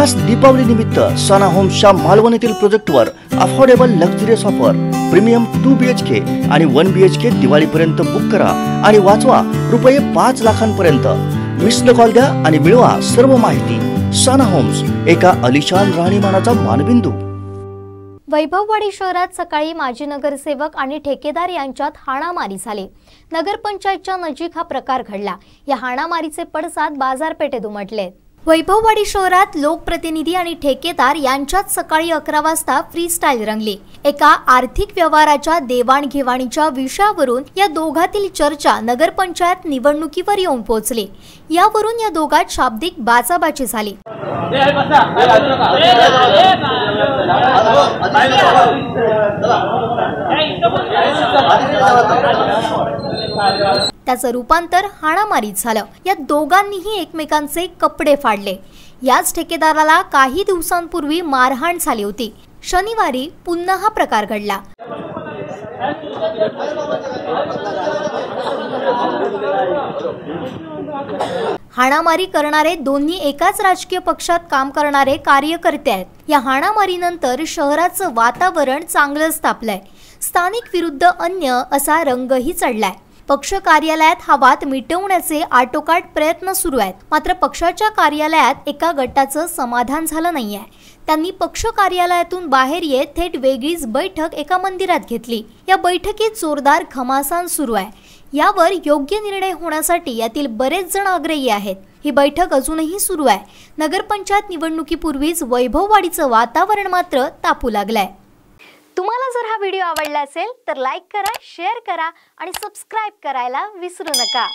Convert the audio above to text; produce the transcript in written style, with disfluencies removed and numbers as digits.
खास दीपावली निमित्त साना होम्सच्या मालवणीतील प्रोजेक्टवर affordable luxurious offer premium 2 BHK आणि 1 BHK दिवाळीपर्यंत बुक करा आणि वाचवा रुपये 5 लाखांपर्यंत। मिस्ड कॉल द्या आणि मिळवा सर्व माहिती। साना होम्स, एका अलिशान राहणीमानाचा मानबिंदू। वैभववाडी शहरात सकाळी माजी नगरसेवक आणि ठेकेदार यांच्यात हाणामारी झाली। नगरपंचायतच्या नजीक हा प्रकार घडला। या हाणामारीचे पडसाद बाजारपेठेत उमटले। वैभववाडी शहरात लोकप्रतिनिधी आणि ठेकेदार यांच्यात सकाळी 11 वाजता फ्रीस्टाईल रंगली। एका आर्थिक व्यवहाराच्या देवाणघेवाणीच्या विषयावरून या दोघातील चर्चा नगरपंचायत निवडणुकीवर येऊन पोहोचली। यावरून या दोघात शाब्दिक बाचाबाची झाली। त्याचं रूपांतर हाणामारीत झालं। या दोघांनीही एकमेकांचे कपडे फाडले। याच ठेकेदाराला काही दिवसांपूर्वी मारहाण झाली होती। शनिवारी पुन्हा हा प्रकार घडला। हाणामारी करणारे दोन्ही एकाच राजकीय पक्षात काम करणारे कार्यकर्ते आहेत। या हाणामारीनंतर शहराचं वातावरण चांगलंच तापलंय। स्थानिक विरुद्ध अन्य असा रंगही चढलाय। पक्ष कार्यालयात हा वाद मिटवण्याचे आटोकाट प्रयत्न सुरू आहेत। मात्र पक्षाच्या कार्यालयात एका गटाचं समाधान झालं नाहीये। त्यांनी पक्ष कार्यालयातून बाहेर येत थेट वेगळीच बैठक एका मंदिरात घेतली। या बैठकीत जोरदार घमासान सुरू आहे। यावर योग्य निर्णय होण्यासाठी यातील बरेच जण आग्रही आहेत। ही बैठक अजूनही सुरू आहे। नगरपंचायत निवडणुकीपूर्वीच वैभववाडीचं वातावरण मात्र तापू लागलंय। तुम्हाला जर हा व्हिडिओ आवडला असेल तर लाईक करा, शेअर करा आणि सबस्क्राइब करायला विसरू नका।